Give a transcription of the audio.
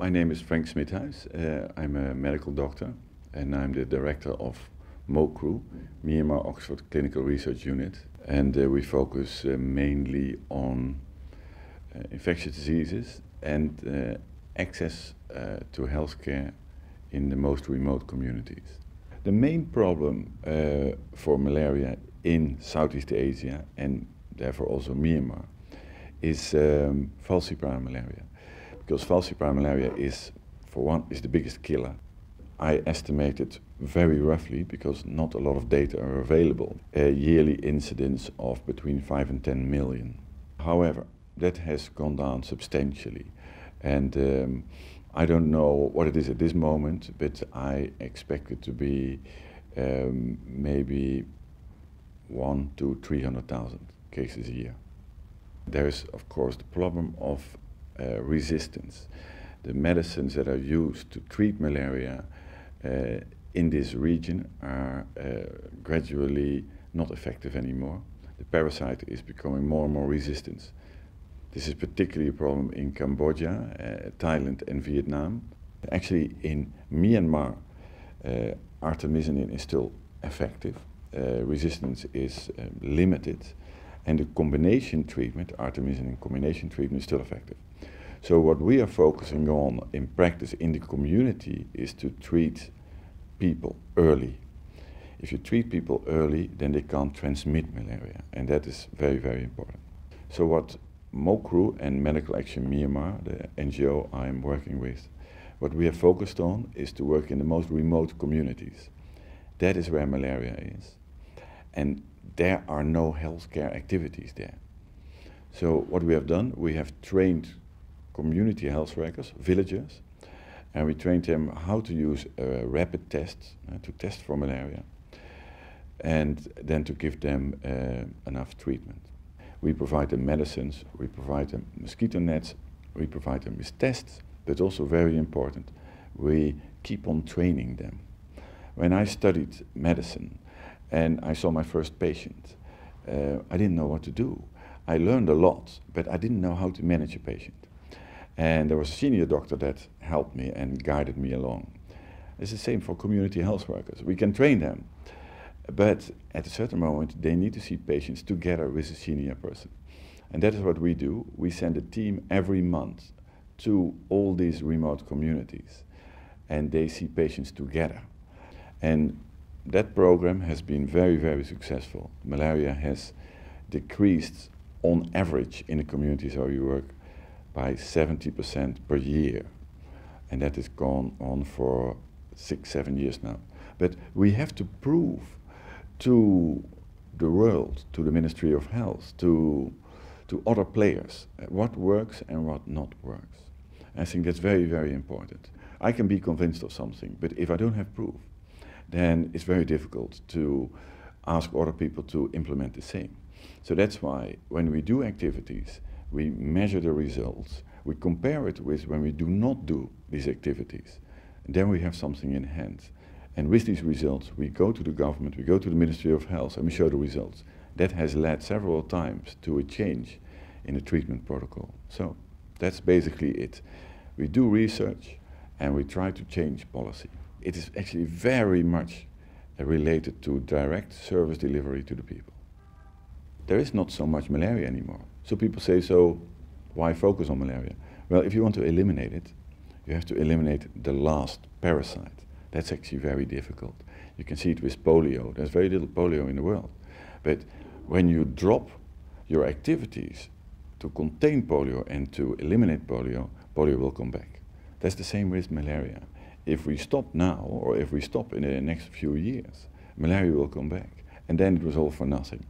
My name is Frank Smithuis. I'm a medical doctor and I'm the director of MOCRU, Myanmar Oxford Clinical Research Unit. And we focus mainly on infectious diseases and access to healthcare in the most remote communities. The main problem for malaria in Southeast Asia and therefore also Myanmar is falciparum malaria. Because falciparum malaria is, for one, is the biggest killer. I estimated very roughly, because not a lot of data are available, a yearly incidence of between 5 and 10 million. However, that has gone down substantially. And I don't know what it is at this moment, but I expect it to be maybe 1 to 300,000 cases a year. There is, of course, the problem of resistance. The medicines that are used to treat malaria in this region are gradually not effective anymore. The parasite is becoming more and more resistant. This is particularly a problem in Cambodia, Thailand and Vietnam. Actually in Myanmar, artemisinin is still effective. Resistance is limited, and the combination treatment, artemisinin combination treatment, is still effective. So what we are focusing on in practice in the community is to treat people early. If you treat people early, then they can't transmit malaria, and that is very, very important. So what MOCRU and Medical Action Myanmar, the NGO I'm working with, what we have focused on is to work in the most remote communities. That is where malaria is, and there are no healthcare activities there. So what we have done, we have trained community health workers, villagers, and we trained them how to use a rapid test to test for malaria, and then to give them enough treatment. We provide them medicines, we provide them mosquito nets, we provide them with tests, but also very important, we keep on training them. When I studied medicine and I saw my first patient, I didn't know what to do. I learned a lot, but I didn't know how to manage a patient. And there was a senior doctor that helped me and guided me along. It's the same for community health workers. We can train them, but at a certain moment they need to see patients together with a senior person. And that is what we do. We send a team every month to all these remote communities, and they see patients together. And that program has been very, very successful. Malaria has decreased on average in the communities where we work by 70% per year, and that has gone on for 6-7 years now. But we have to prove to the world, to the Ministry of Health, to other players, what works and what not works. I think that's very, very important. I can be convinced of something, but if I don't have proof, then it's very difficult to ask other people to implement the same. So that's why when we do activities, we measure the results, we compare it with when we do not do these activities, and then we have something in hand. And with these results, we go to the government, we go to the Ministry of Health, and we show the results. That has led several times to a change in the treatment protocol. So that's basically it. We do research and we try to change policy. It is actually very much related to direct service delivery to the people. There is not so much malaria anymore. So people say, so why focus on malaria? Well, if you want to eliminate it, you have to eliminate the last parasite. That's actually very difficult. You can see it with polio. There's very little polio in the world. But when you drop your activities to contain polio and to eliminate polio, polio will come back. That's the same with malaria. If we stop now, or if we stop in the next few years, malaria will come back. And then it was all for nothing.